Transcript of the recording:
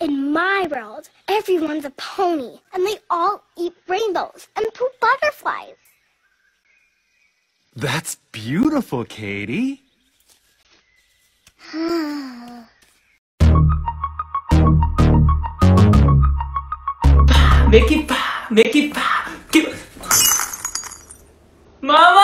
In my world, everyone's a pony, and they all eat rainbows and poop butterflies. That's beautiful, Katie. Mickey, Mickey, Mickey. Mama!